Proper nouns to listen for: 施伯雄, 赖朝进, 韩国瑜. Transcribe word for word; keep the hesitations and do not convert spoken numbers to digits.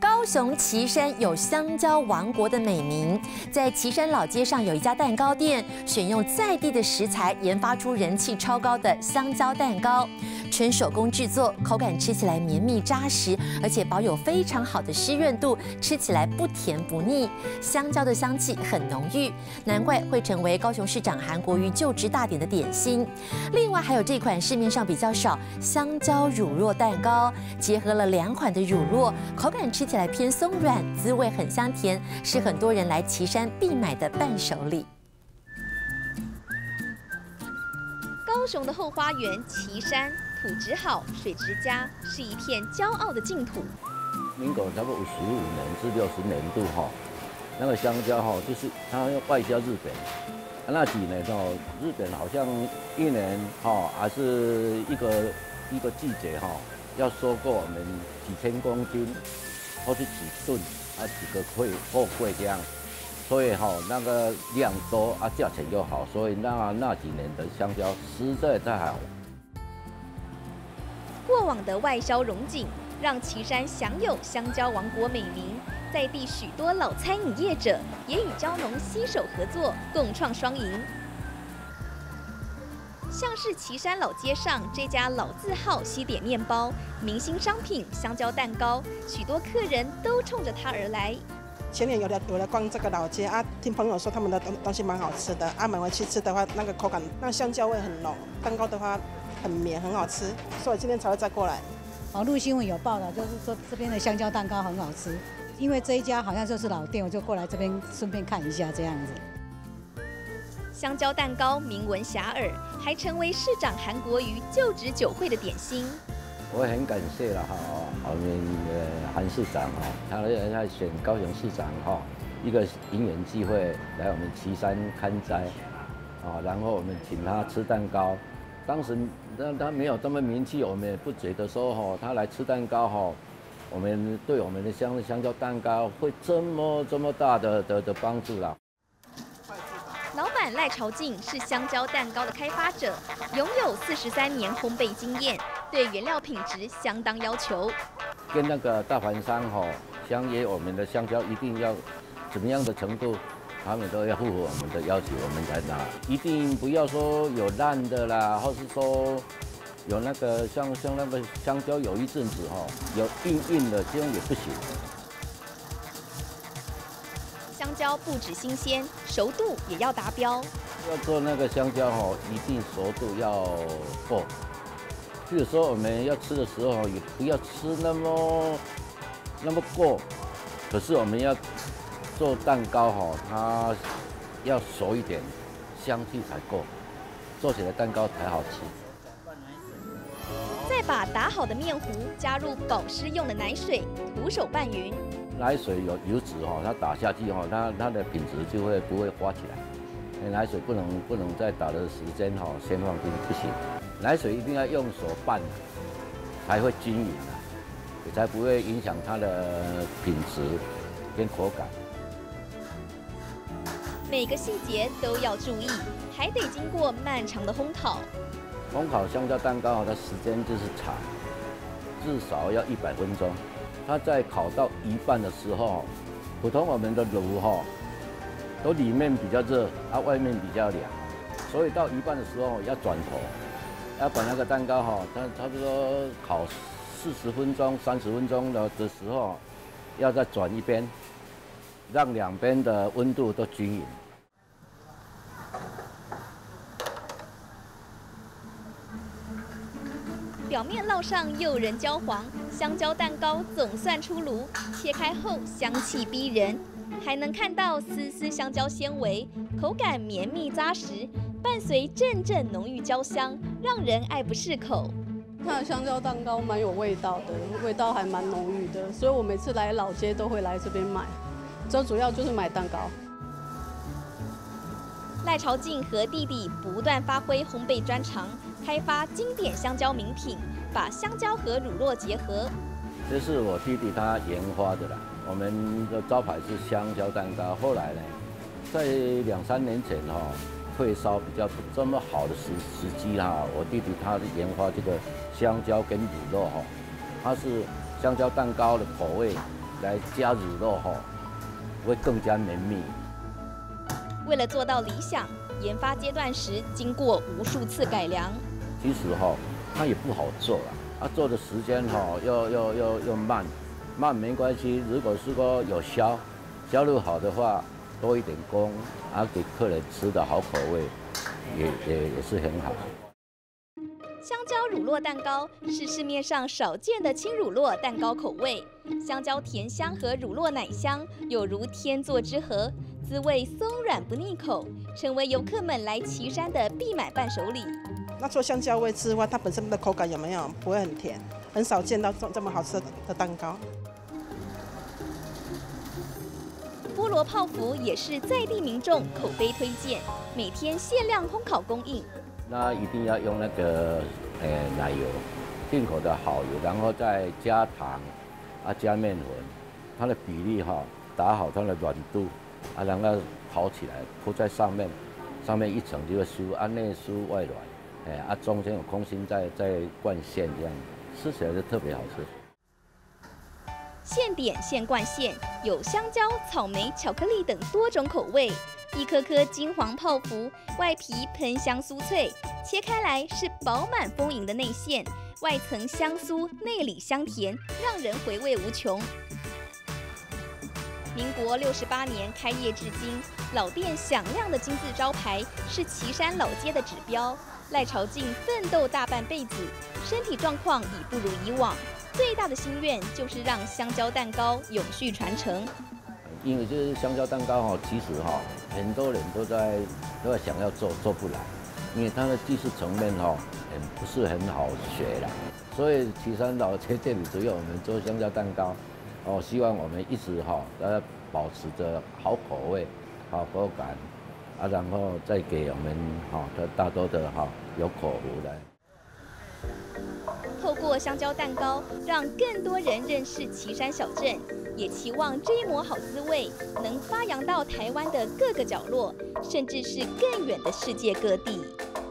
高雄旗山有香蕉王国的美名，在旗山老街上有一家蛋糕店，选用在地的食材研发出人气超高的香蕉蛋糕，纯手工制作，口感吃起来绵密扎实，而且保有非常好的湿润度，吃起来不甜不腻，香蕉的香气很浓郁，难怪会成为高雄市长韩国瑜就职大典的点心。另外还有这款市面上比较少香蕉乳酪蛋糕，结合了两款的乳酪，口感吃起来偏松软，滋味很香甜，是很多人来旗山必买的伴手礼。高雄的后花园旗山，土质好，水质佳，是一片骄傲的净土。民国差不多十五年至六十年度哈，那个香蕉哈，就是它要外销日本。那几年哦，日本好像一年哈，还是一个一个季节哈，要收购我们几千公斤。 或是几吨啊，几个柜货柜这样，所以哈、哦、那个量多啊，价钱又好，所以那那几年的香蕉实在太好。过往的外销荣景，让旗山享有香蕉王国美名，在地许多老餐饮业者也与蕉农携手合作，共创双赢。像是旗山老街上这家老字号西点面包。 明星商品香蕉蛋糕，许多客人都冲着它而来。前年有来有来逛这个老街啊，听朋友说他们的东东西蛮好吃的啊，买回去吃的话，那个口感，那香蕉味很浓，蛋糕的话很绵，很好吃，所以今天才会再过来。哦，路新闻有报道，就是说这边的香蕉蛋糕很好吃，因为这一家好像就是老店，我就过来这边顺便看一下这样子。 香蕉蛋糕名闻遐迩，还成为市长韩国瑜就职酒会的点心。我很感谢了哈，我们呃韩市长哈，他他选高雄市长哈，一个因缘际会来我们旗山看灾，啊，然后我们请他吃蛋糕。当时他他没有这么名气，我们也不觉得说哈，他来吃蛋糕哈，我们对我们的香香蕉蛋糕会这么这么大的的的帮助啦。 老板赖朝进是香蕉蛋糕的开发者，拥有四十三年烘焙经验，对原料品质相当要求。跟那个大盘商吼相约，我们的香蕉一定要怎么样的程度，他们都要符合我们的要求，我们才拿。一定不要说有烂的啦，或是说有那个像像那个香蕉有一阵子吼有硬硬的，这样也不行。 香蕉不止新鲜，熟度也要达标。要做那个香蕉哦，一定熟度要够。比如说我们要吃的时候，也不要吃那么那么过。可是我们要做蛋糕哦，它要熟一点，香气才够，做起来蛋糕才好吃。再把打好的面糊加入保湿用的奶水，徒手拌匀。 奶水有油脂哈，它打下去哈，它它的品质就会不会花起来。奶水不能不能再打的时间哈，先放进去不行。奶水一定要用手拌，才会均匀，也才不会影响它的品质跟口感。每个细节都要注意，还得经过漫长的烘烤。烘烤香蕉蛋糕它时间就是长，至少要一百分钟。 它在烤到一半的时候，普通我们的炉哈，都里面比较热，啊外面比较凉，所以到一半的时候要转头，要把那个蛋糕哈，它差不多烤四十分钟、三十分钟的的时候，要再转一边，让两边的温度都均匀。 表面烙上诱人焦黄，香蕉蛋糕总算出炉。切开后香气逼人，还能看到丝丝香蕉纤维，口感绵密扎实，伴随阵阵浓郁焦香，让人爱不释口。看香蕉蛋糕蛮有味道的，味道还蛮浓郁的，所以我每次来老街都会来这边买，最主要就是买蛋糕。 赖朝进和弟弟不断发挥烘焙专长，开发经典香蕉名品，把香蕉和乳酪结合。这是我弟弟他研发的啦。我们的招牌是香蕉蛋糕。后来呢，在两三年前哈、哦，退烧比较不这么好的时时机哈、啊，我弟弟他研发这个香蕉跟乳酪哈、哦，它是香蕉蛋糕的口味，来加乳酪哈，会更加绵密。为了做到理想，研发阶段时经过无数次改良。其实哈，它也不好做了，它做的时间哈，要要要要慢，慢没关系。如果是说有销，销路好的话，多一点工，啊，给客人吃的好口味，也也也是很好。 香蕉乳酪蛋糕是市面上少见的轻乳酪蛋糕口味，香蕉甜香和乳酪奶香有如天作之合，滋味松软不腻口，成为游客们来旗山的必买伴手礼。那除了香蕉味之外，它本身的口感有没有不会很甜？很少见到这么好吃的蛋糕。菠萝泡芙也是在地民众口碑推荐，每天限量烘烤供应。 那一定要用那个呃奶油，进口的好油，然后再加糖，啊加面粉，它的比例哈、哦，打好它的软度，啊然后烤起来铺在上面，上面一层就会酥，啊内酥外软，哎啊中间有空心再再灌馅这样，吃起来就特别好吃。现点现灌馅，有香蕉、草莓、巧克力等多种口味。 一颗颗金黄泡芙，外皮喷香酥脆，切开来是饱满丰盈的内馅，外层香酥，内里香甜，让人回味无穷。民国六十八年开业至今，老店响亮的金字招牌是旗山老街的指标。赖朝进奋斗大半辈子，身体状况已不如以往，最大的心愿就是让香蕉蛋糕永续传承。 因为就是香蕉蛋糕哈，其实哈，很多人都在都在想要做，做不来，因为它的技术层面哈，嗯，不是很好学啦。所以旗山老街店只有我们做香蕉蛋糕，哦，希望我们一直哈，大家保持着好口味、好口感，啊，然后再给我们哈，大多的哈有口福的。 透过香蕉蛋糕，让更多人认识旗山小镇，也期望这一抹好滋味能发扬到台湾的各个角落，甚至是更远的世界各地。